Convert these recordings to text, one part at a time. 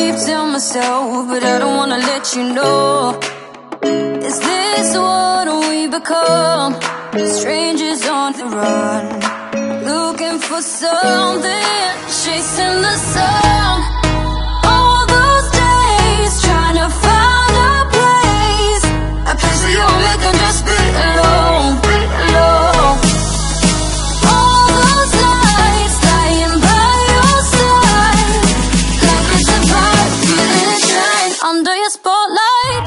keep telling myself, but I don't wanna let you know. Is this what we become? Strangers on the run, looking for something, chasing the sun. All those days trying to find a place, a place where you only can just be alone, be alone. Under your spotlight,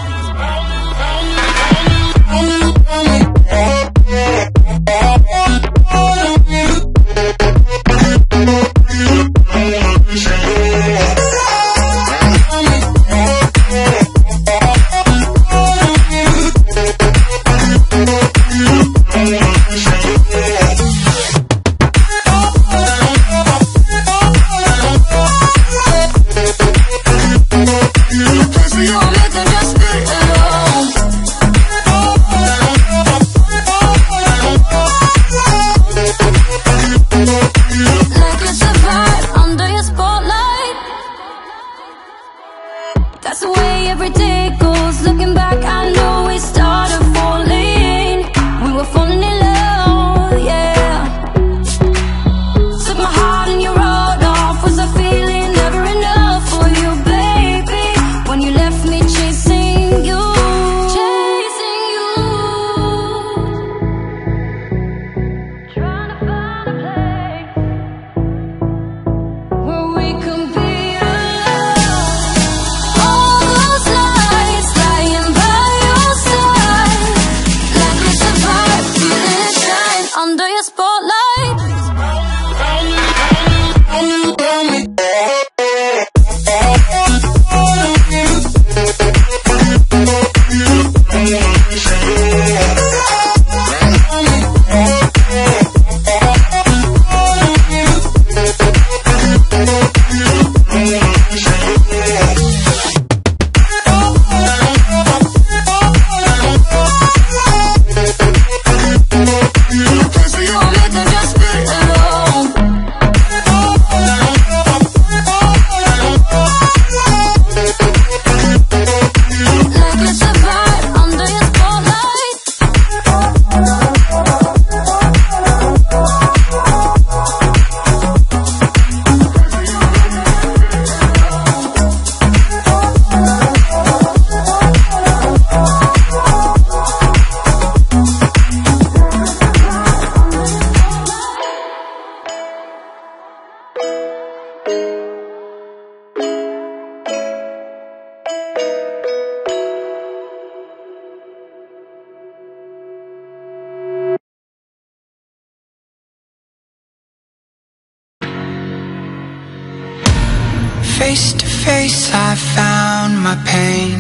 face to face I found my pain,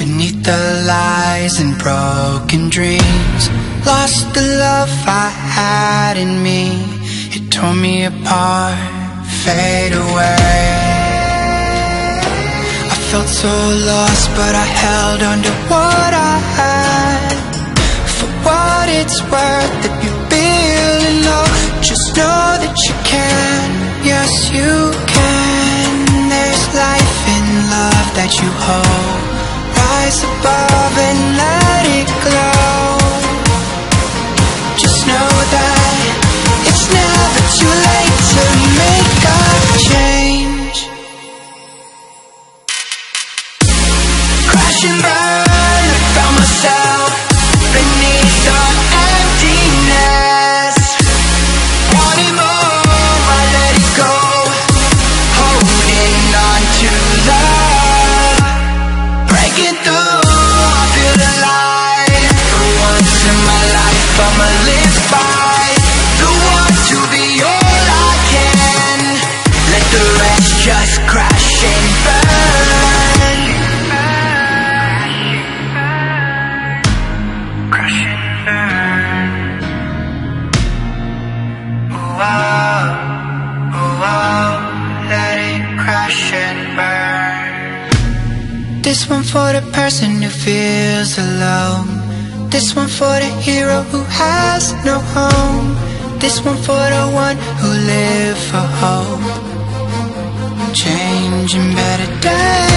beneath the lies and broken dreams. Lost the love I had in me, it tore me apart, fade away. I felt so lost but I held on to what I had. For what it's worth, if you're feeling low, just know that you can, yes you can. There's life in love that you hold. Rise above and let it glow. Just know that it's never too late to make a change. Crash and burn, I found myself beneath the emptiness. Wanted more, I let it go. Just crash and burn. Crash and burn. Oh, oh, oh, let it crash and burn. This one for the person who feels alone. This one for the hero who has no home. This one for the one who lives for hope. Change and better day.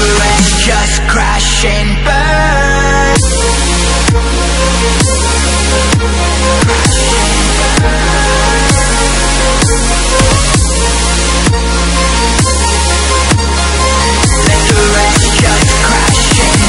the wreck, just crash and burn. Let the wreck just crash and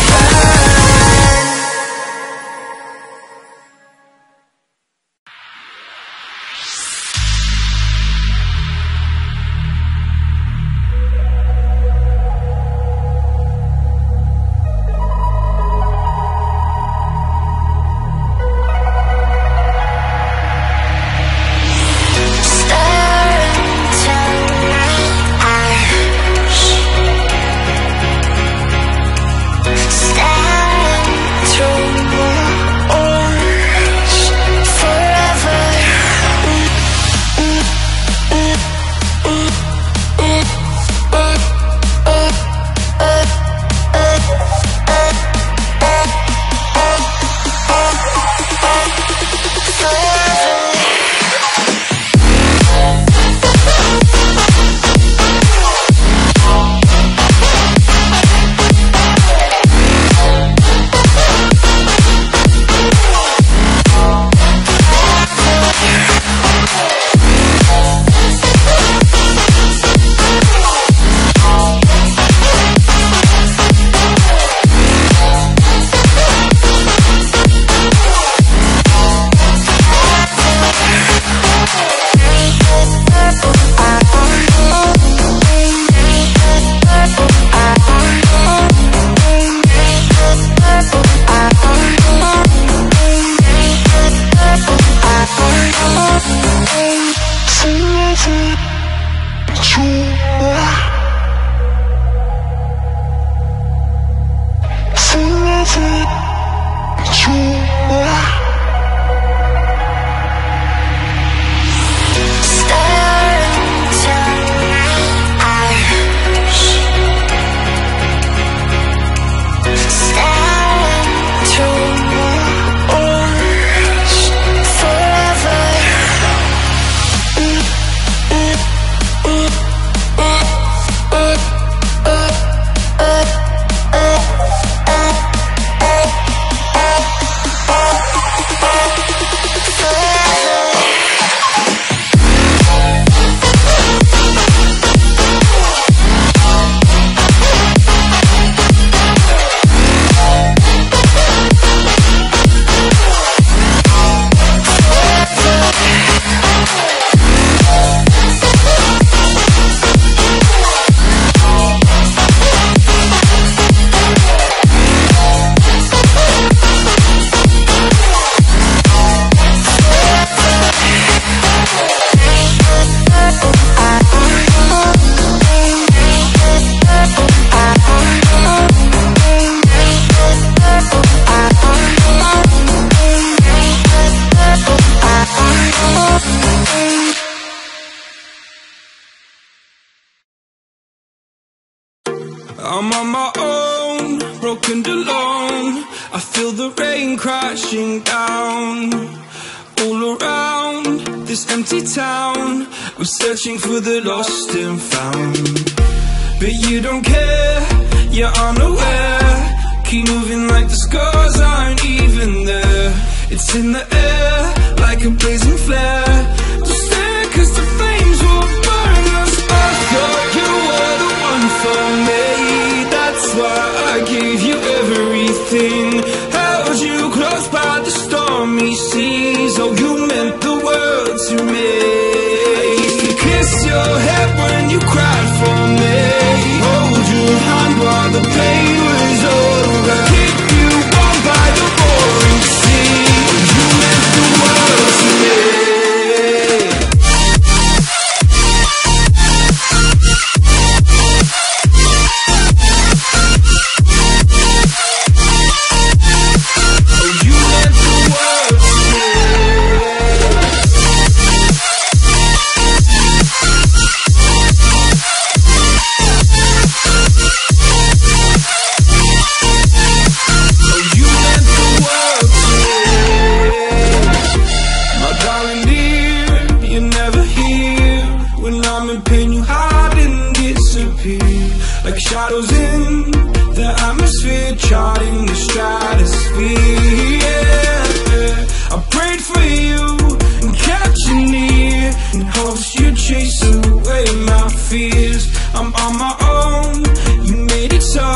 I'm on my own, broken alone. I feel the rain crashing down all around this empty town. We're searching for the lost and found, but you don't care, you're unaware. Keep moving like the scars aren't even there. It's in the air, like a blazing flare. Just stare, 'cause the flames will burn us. I thought you were the one for me. That's why I gave you everything, held you close by the stormy seas. Oh, you meant the world to me. I used to kiss your head when you cried for me, hold your hand while the pain was over, keep you warm by the roaring sea. Oh, you meant the world to me. particles in the atmosphere, charting the stratosphere. I prayed for you and kept you near, in hopes you'd chase away my fears. I'm on my own, you made it so.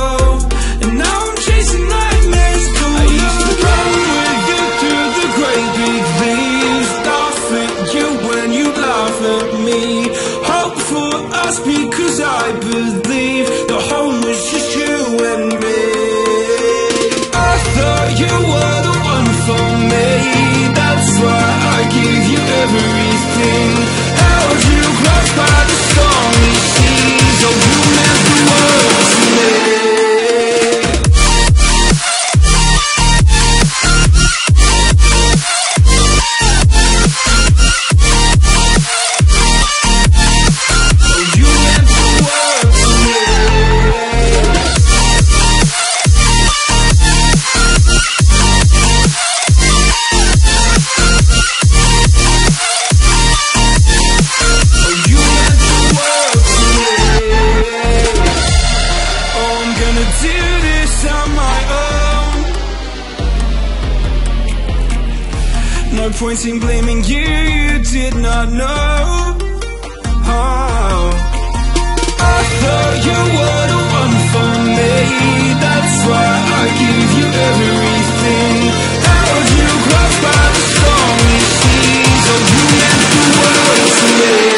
Because I believe the home was just you and me. I thought you were the one for me, that's why I gave you everything. Held you close by the stormy seas, oh you meant the world to me. No point in blaming you, you did not know how. I thought you were the one for me, that's why I gave you everything. Held you close by the stormy seas, oh you meant the world to me.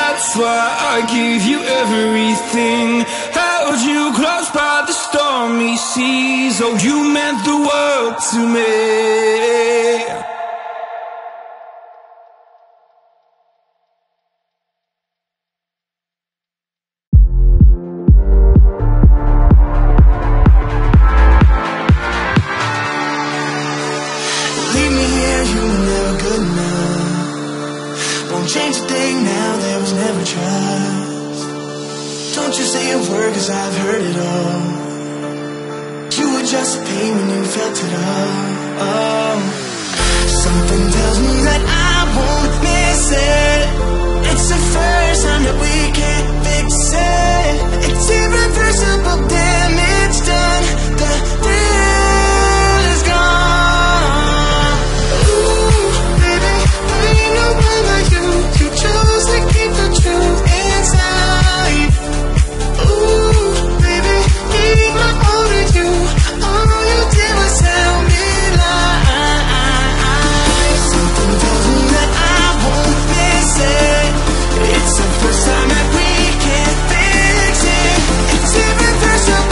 That's why I gave you everything. Held you close by the stormy seas, oh you meant the world to me. Don't you say a word, cause I've heard it all. You were just a pain when you felt it all. Oh. Something tells me that I won't miss it. It's the first time that we can't fix it. It's irreversible damage done. The thrill is gone. Ooh, baby, there ain't no one like you. You chose to keep the truth inside. It's the first time that we can't fix it. It's irreversible.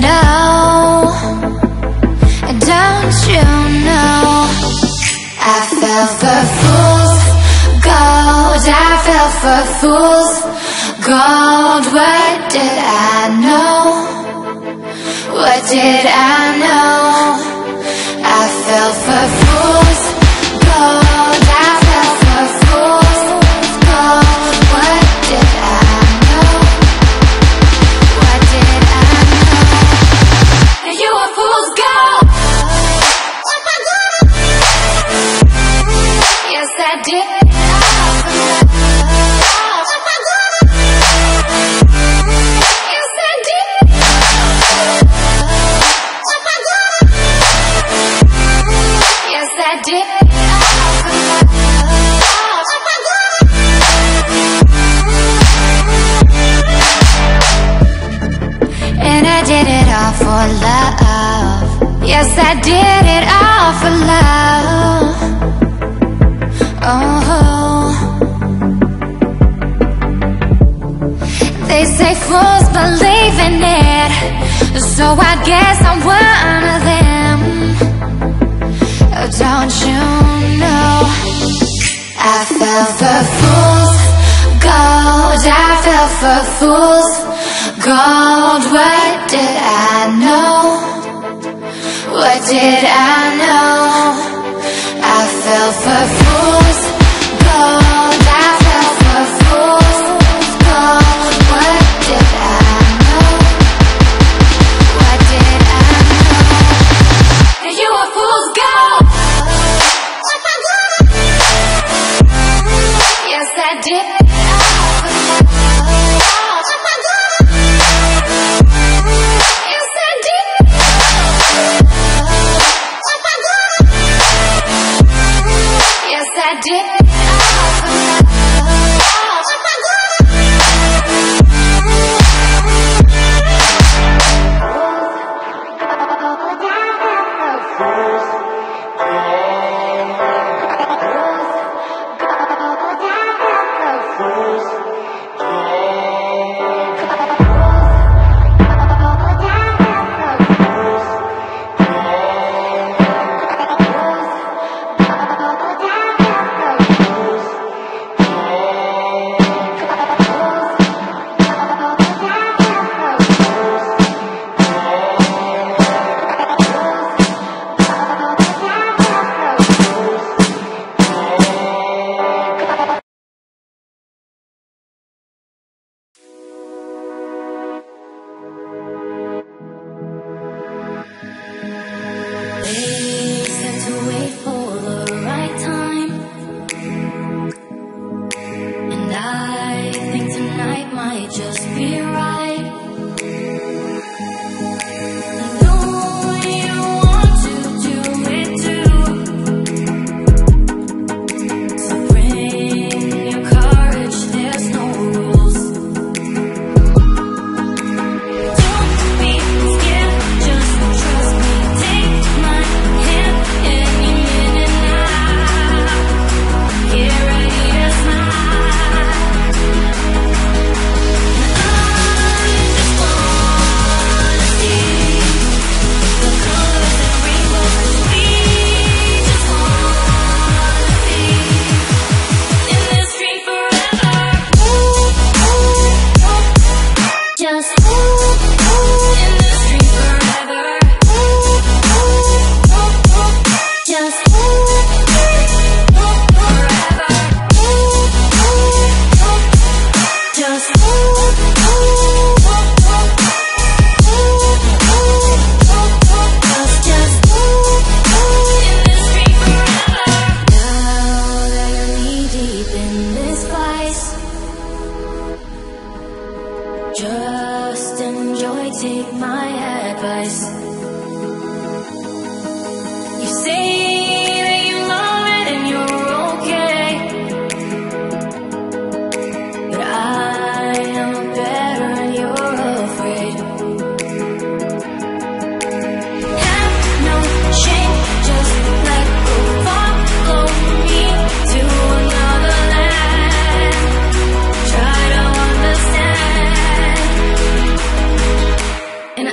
know? Don't you know? I fell for fool's gold, I fell for fool's gold. What did I know? What did I know? I fell for fool's gold, I fell for fool's gold. What did I know? What did I know? You were fool's gold. Yes, I did. For love, yes, I did it all for love. Oh, they say fools believe in it, so I guess I'm one of them. Don't you know? I fell for fool's gold, I fell for fool's gold. What did I know? What did I know? I fell for fool's gold, I fell for fool's gold. What did I know? What did I know? You were fool's gold. Yes, I did. And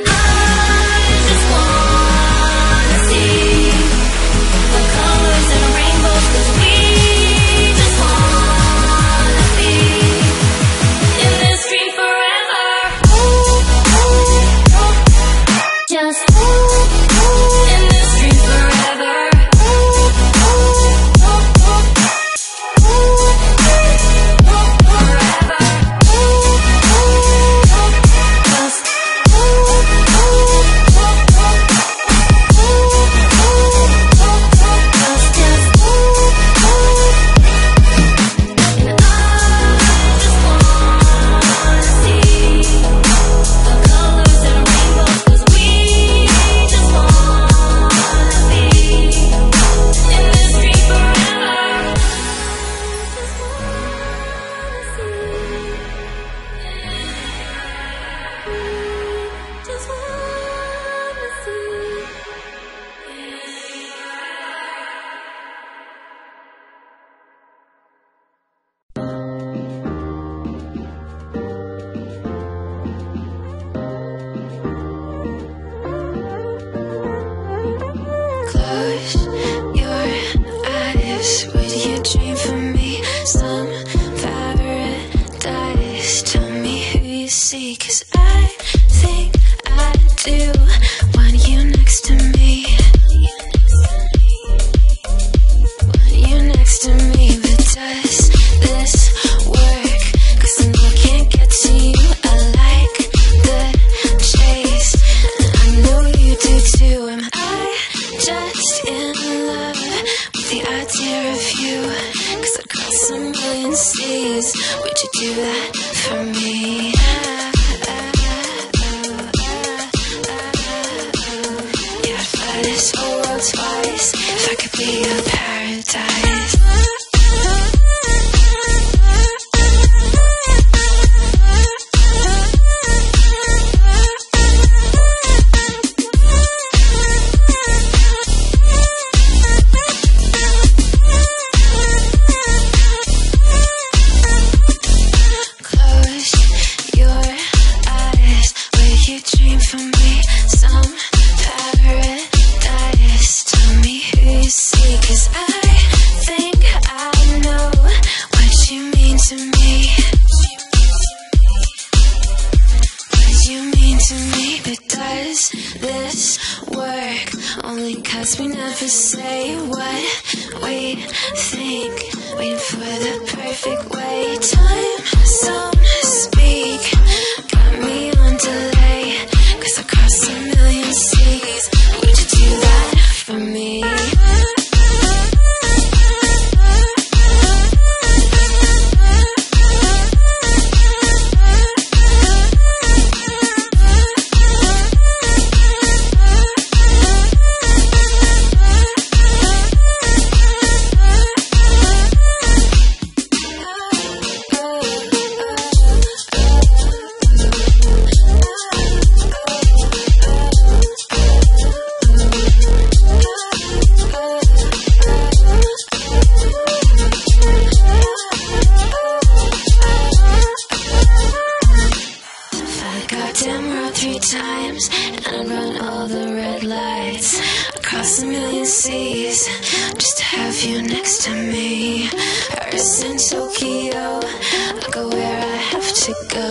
that for me. Yeah, I'd fly this whole world twice if I could be a paradise. This work only 'cause we never say what we think, waiting for the perfect way. Time, some speak, got me on delay 'cause I crossed a million seas. Would you do that for me? Times and I run all the red lights across a million seas just to have you next to me. Paris and Tokyo, I go where I have to go.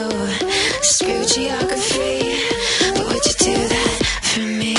Screw geography, but would you do that for me?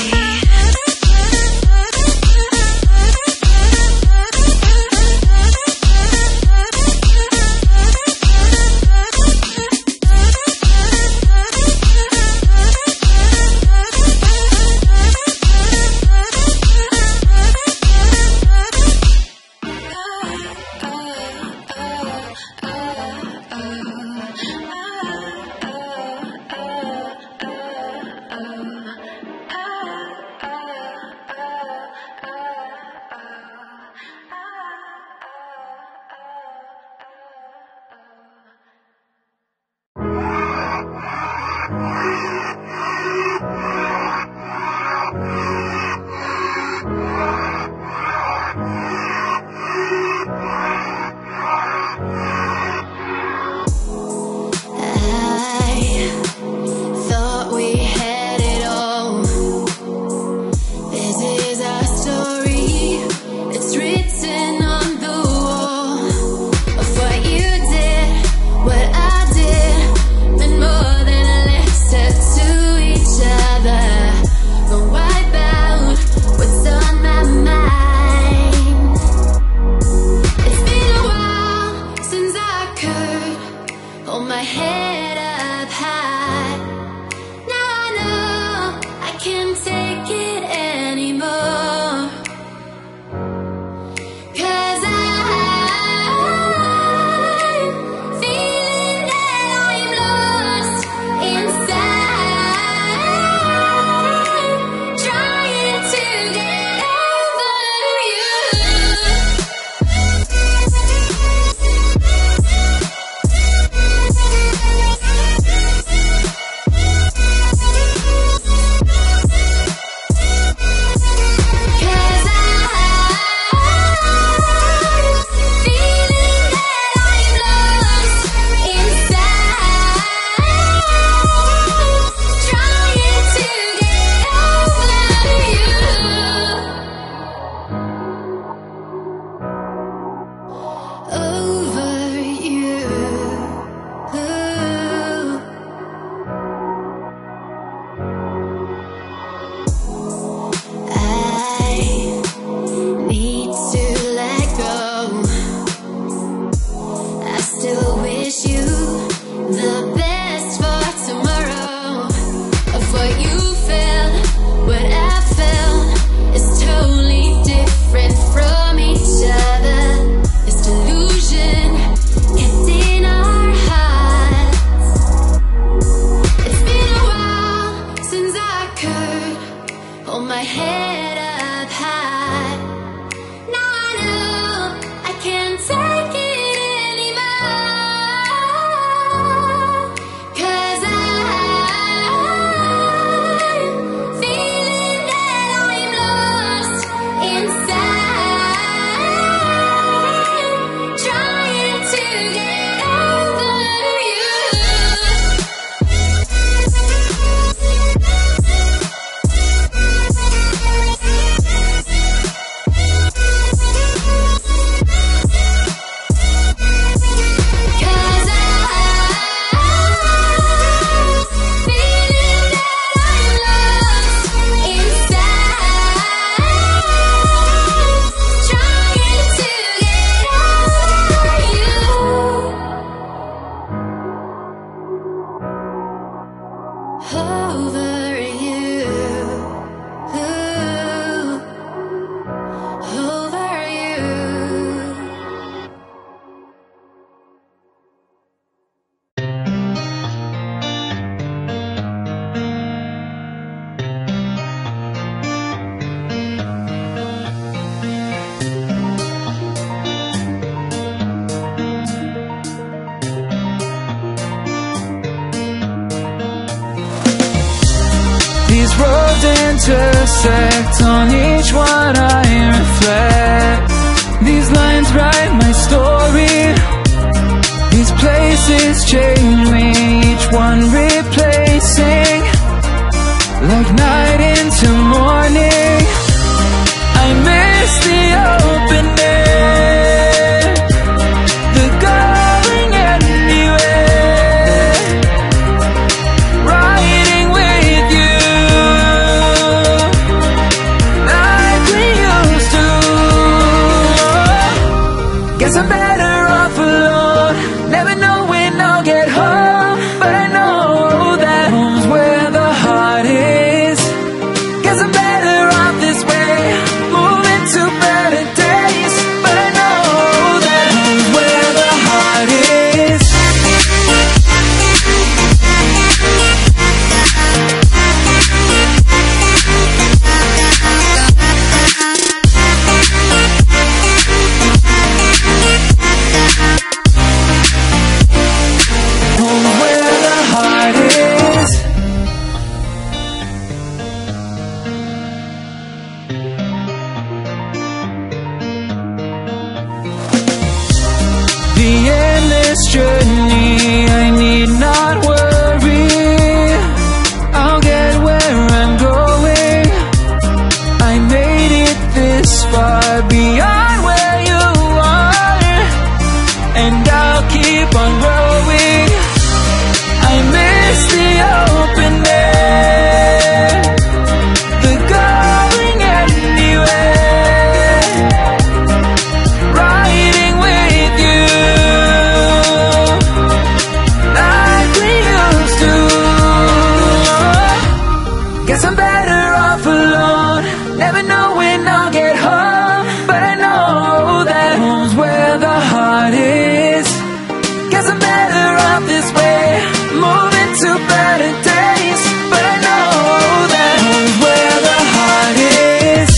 head up high. Now I know I can't take it anymore, 'cause I'm feeling that I'm lost inside, trying to get over you. Over you, ooh, over you. These roads intersect, on each one I reflect. These lines write my story. These places change me, each one replacing, like night into morning. I miss the open air, the going anywhere, riding with you . Guess I'm better off alone. Never know when I'll get home, but I know that home's where the heart is. Guess I'm better off this way, moving to better days, but I know that home's where the heart is. The endless journey, I need not worry, I'll get where I'm going. I made it this far, beyond where you are, and I'll keep on growing. I miss the open air, the going anywhere, riding with you like we used to. Guess I'm better off alone. Never know when I'll get home, but I know that home's where the heart is. Guess I'm better off this way, moving to better days, but I know that home's where the heart is.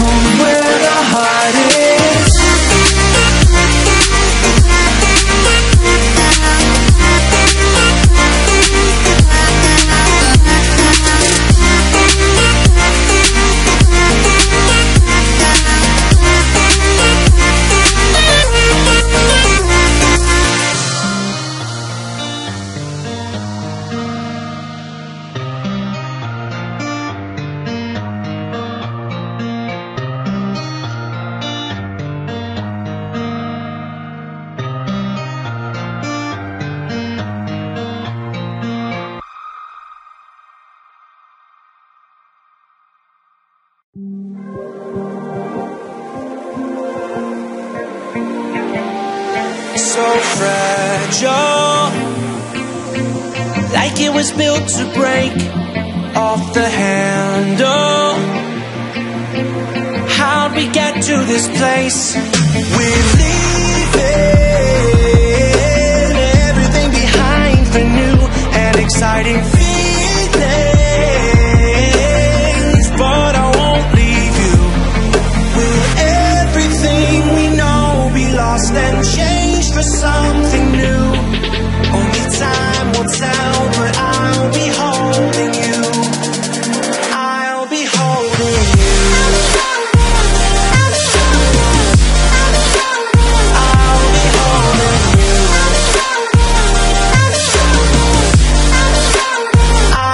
Home where the heart is. So fragile, like it was built to break. off the handle. How'd we get to this place? We're leaving everything behind for new and exciting feelings, but I won't leave you. Will everything we know be lost and changed for something new? Only time will tell, but I'll be holding you. I'll be holding you. I'll be holding you.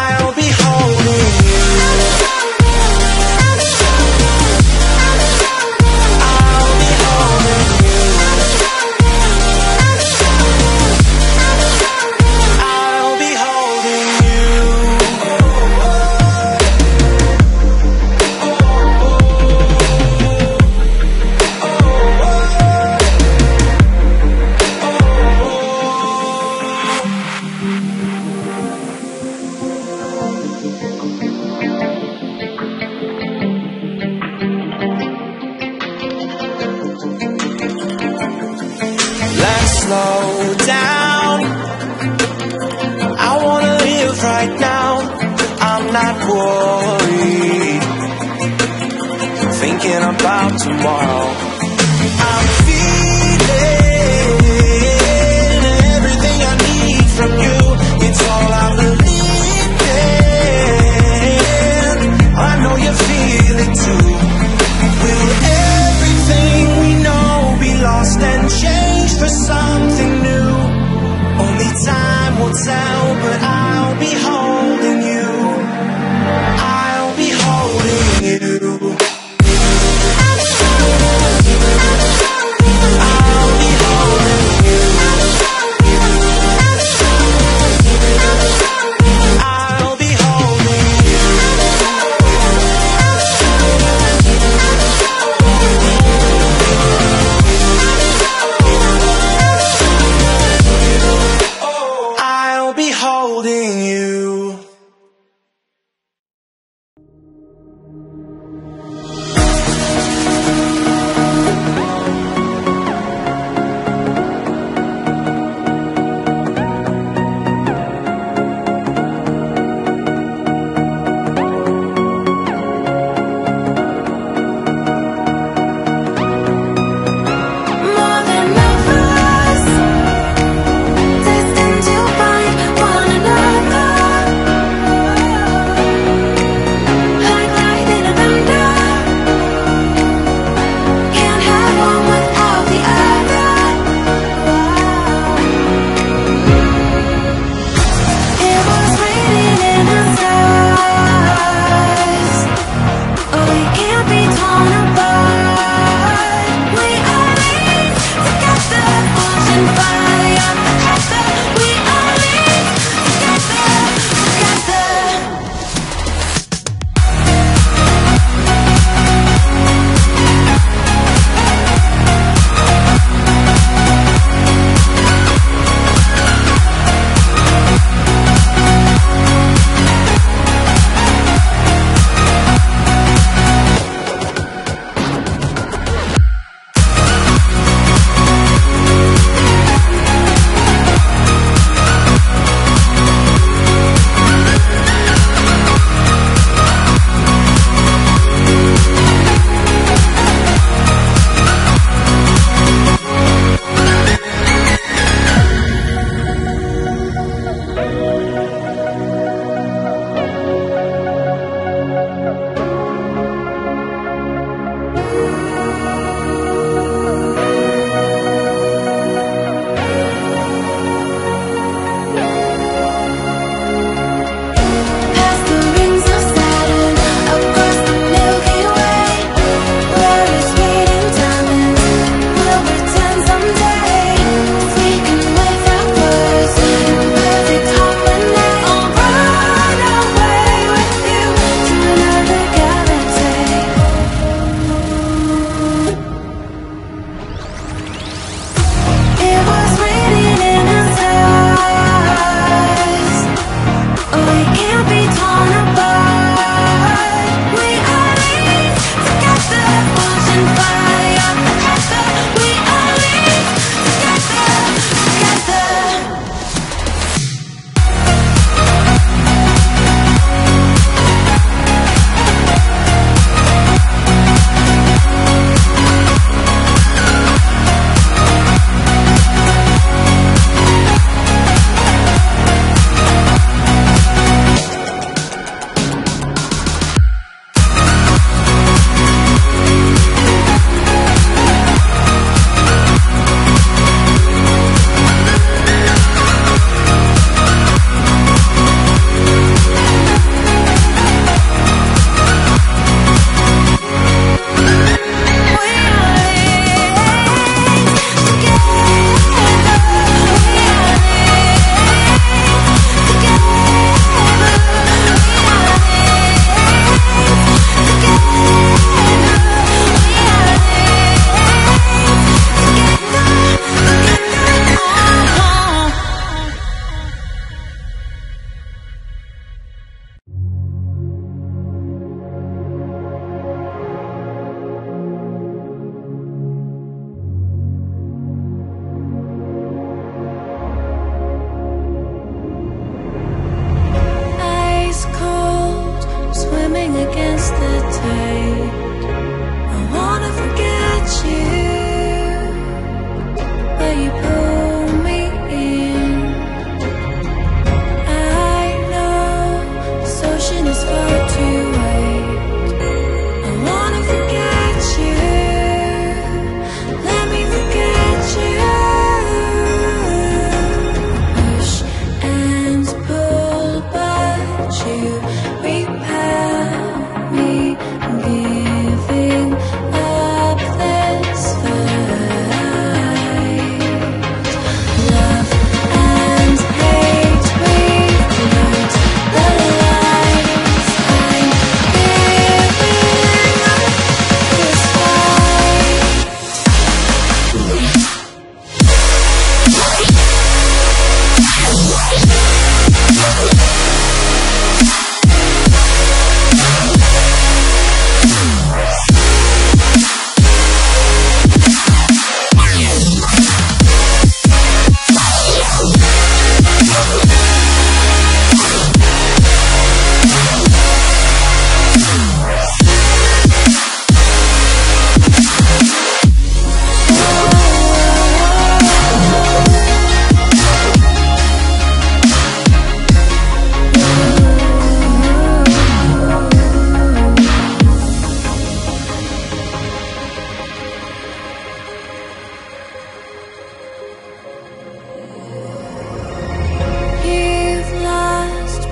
I'll be holding you. I'll be holding you. I'll be holding you. Let's slow down. I wanna live right now. I'm not worried, thinking about tomorrow. I'm feeling everything I need from you. It's all I believe in. I know you feel it too. Will everything we know be lost and changed for something new? Only time will tell, but I'll be holding you. I'll be holding you. hesitate. I wanna forget you, but you pull me in. I know this ocean is far too wide. I wanna forget you, let me forget you. Push and pull, but you repel me, giving up this fight. Love and hate, we light the lights. I'm giving up this fight.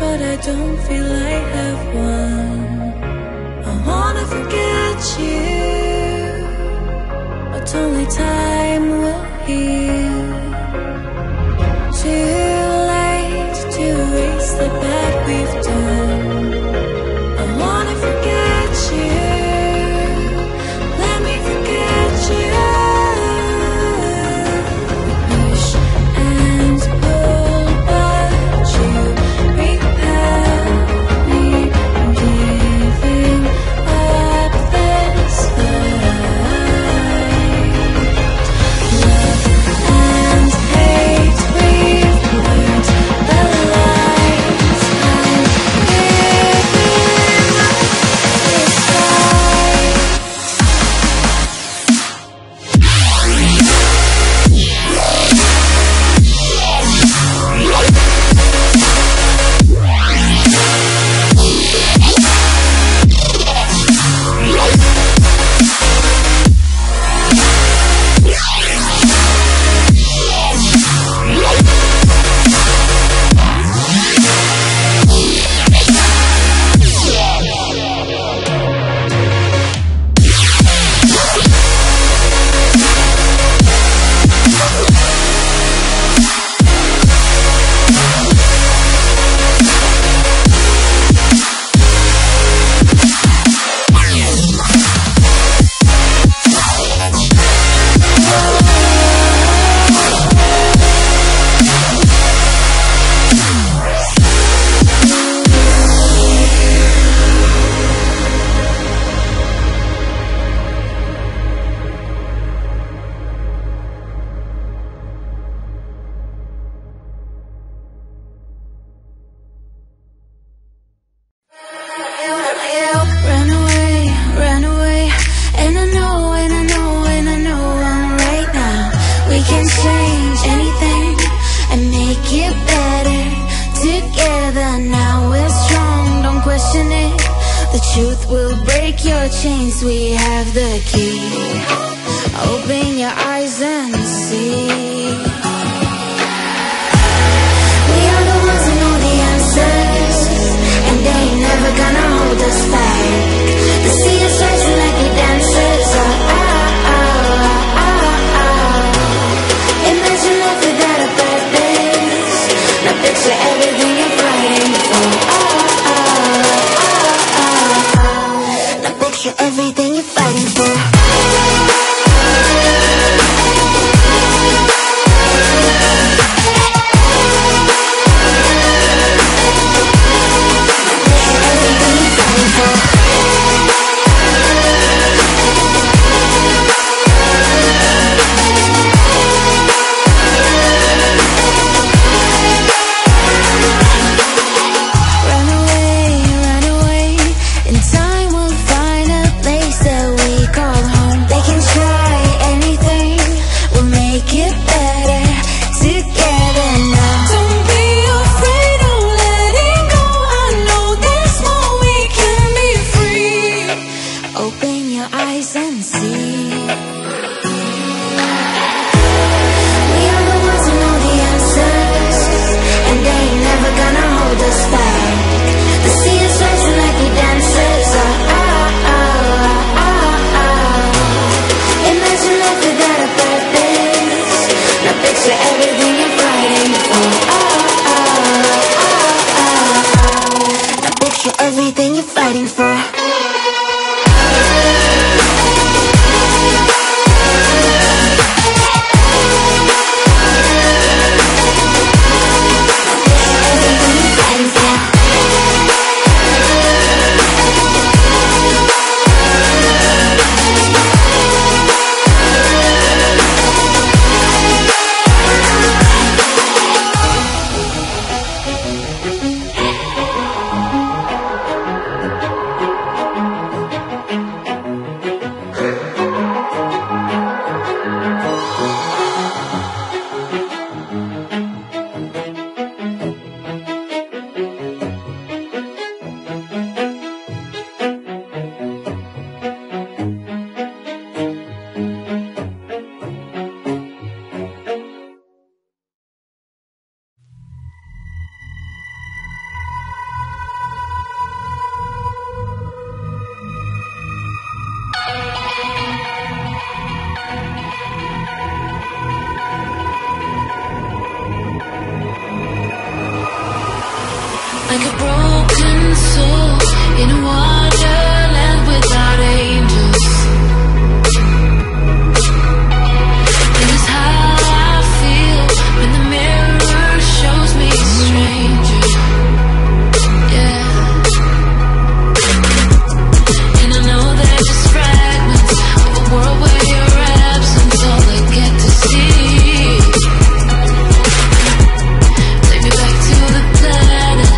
But I don't feel I have won. I wanna forget you, but only time will heal. Too late to erase the bad we've done. I wanna forget you, let me forget you. We push and pull, but you chains, we have the key. Open your eyes and see. We are the ones who know the answers, and they ain't never gonna hold us back. They see us rising like we dancers. Oh, oh, oh, oh, oh. Imagine life without a purpose. Now picture everything you're fighting for. Oh, everything you're fighting for. You're everything you're fighting for. Like a broken soul in a waterland without angels. This is how I feel when the mirror shows me a stranger. Yeah. And I know they're just fragments of a world where your absence all I get to see. Take me back to the planet.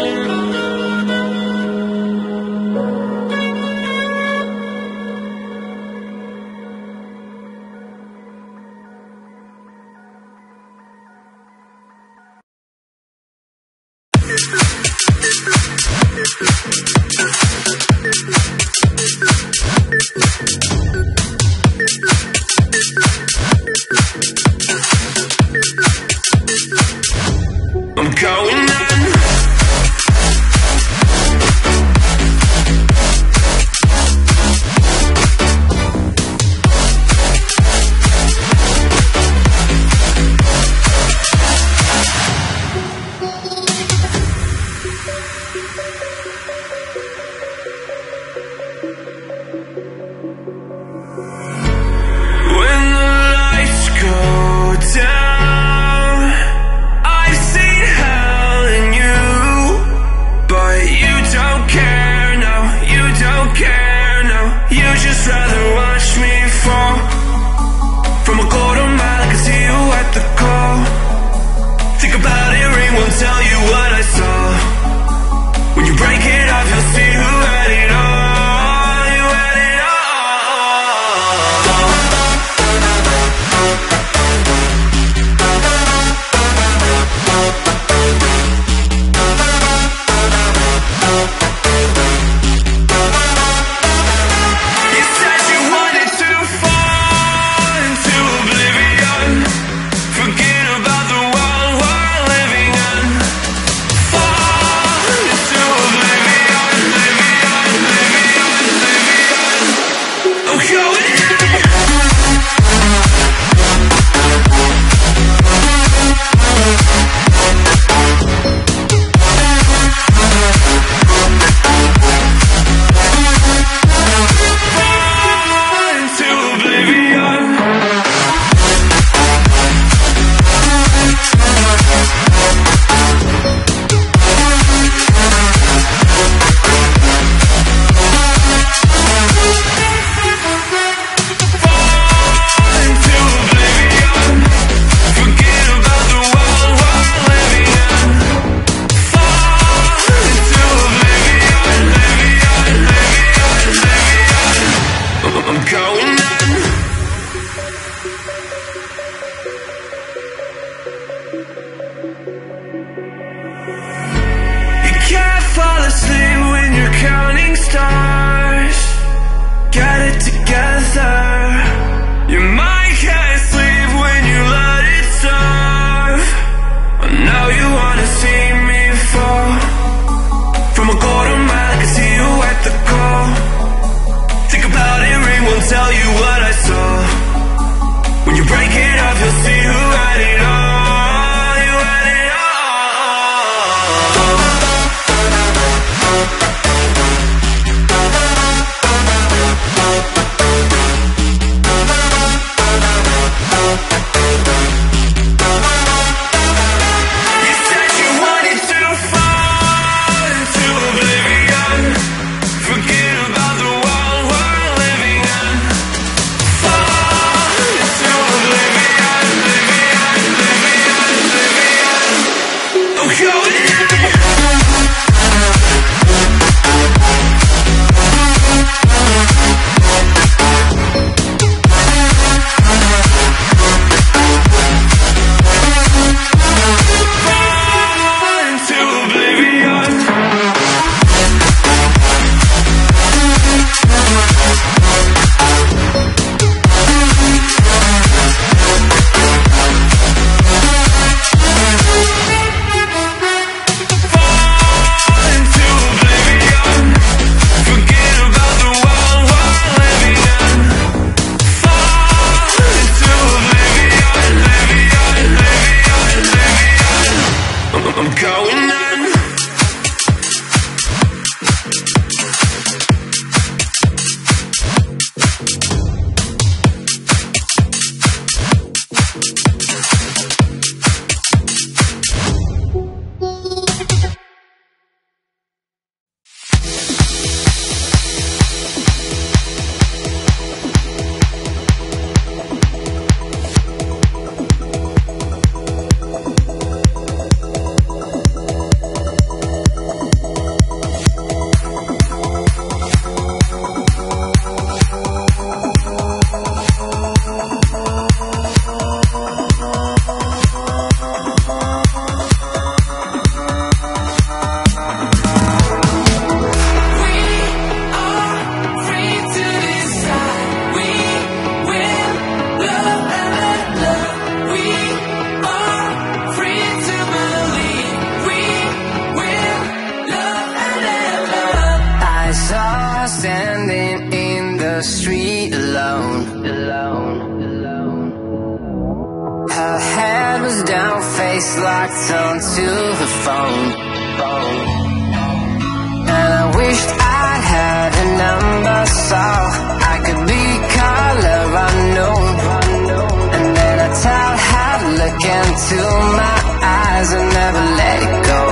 You say the street alone. Her head was down, face locked onto her phone. And I wished I had a number so I could be color unknown. And then I tell her, look into my eyes and never let it go.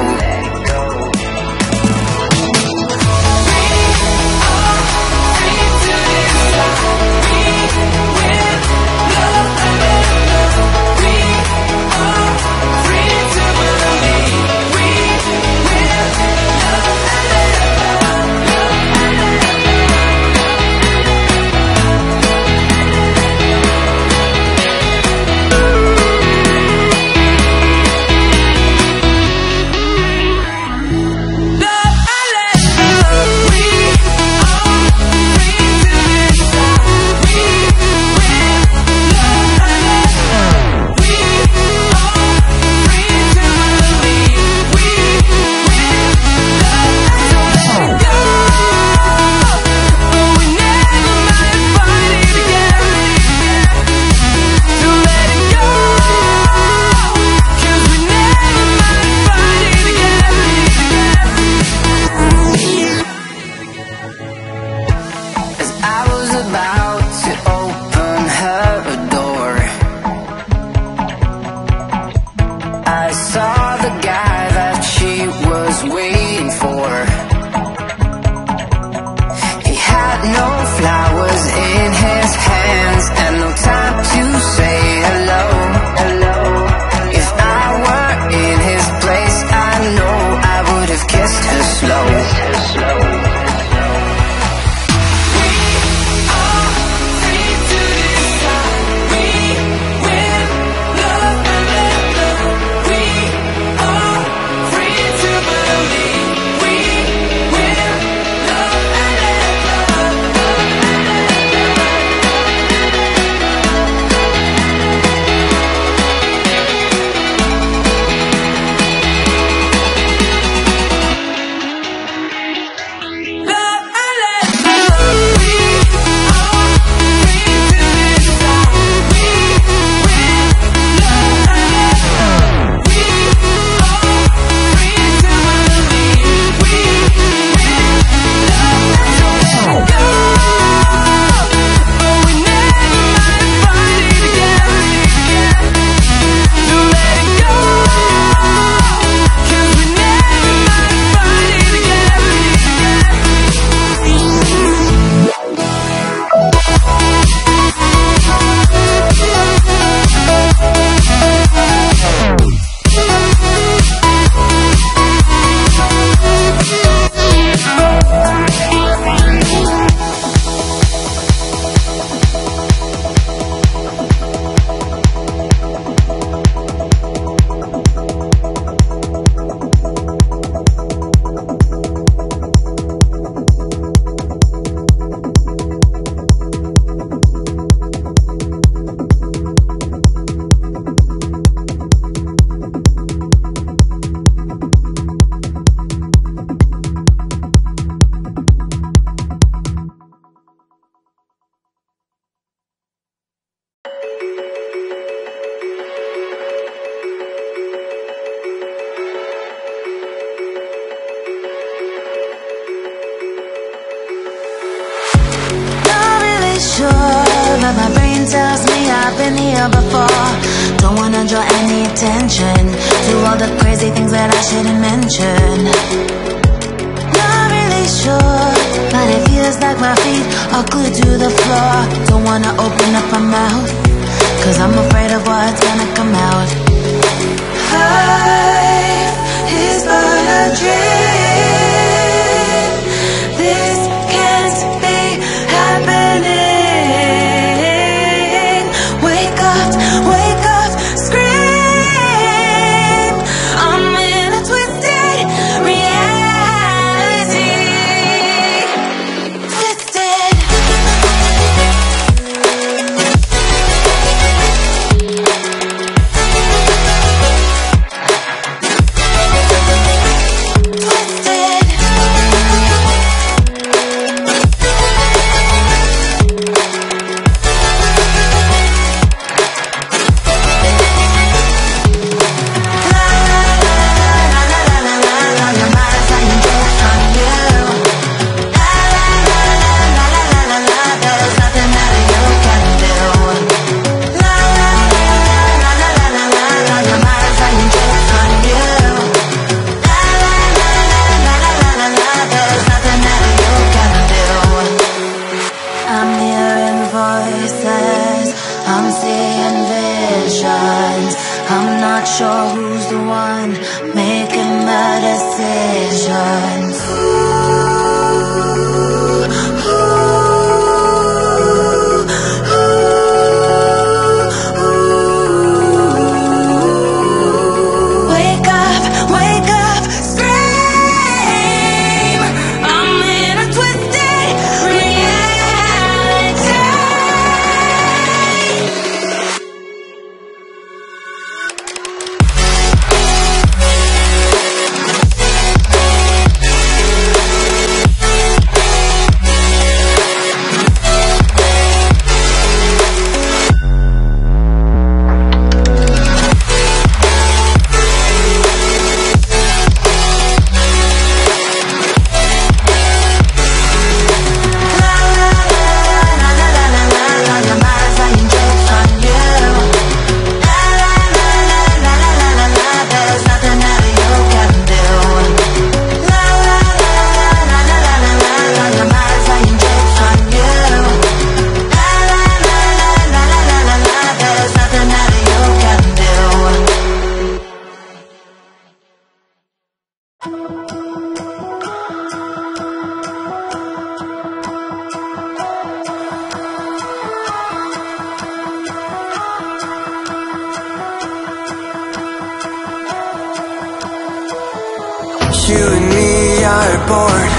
You and me are born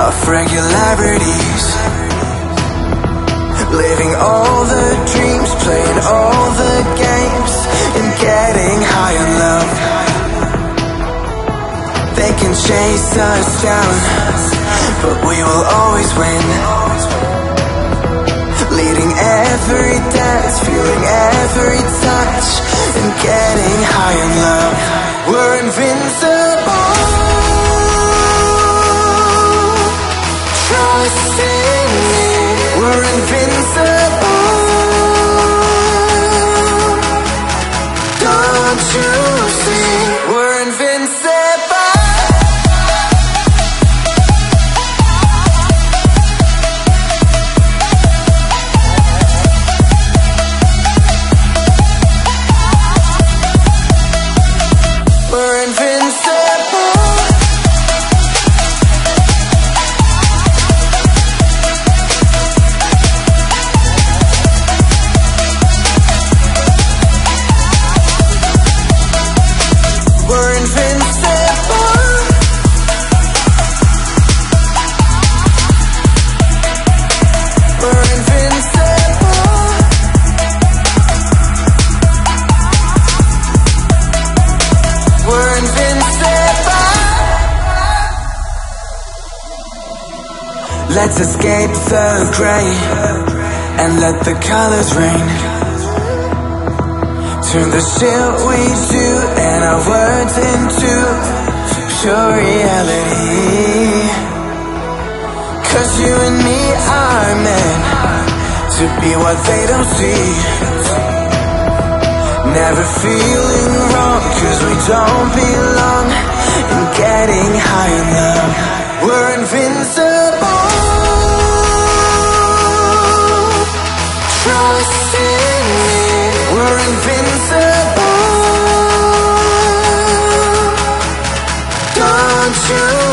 of regularities, living all the dreams, playing all the games, and getting high on love. They can chase us down, but we will always win. Leading every dance, feeling every touch, and getting high on love. We're invincible. Trust in me. We're invincible. Don't you see? We're invincible. Let's escape the grey and let the colours rain. Turn the shit we do and our words into pure reality. 'Cause you and me are meant to be what they don't see. Never feeling wrong 'cause we don't belong, and getting high in love. We're invincible. Trust in me. We're invincible. Don't you?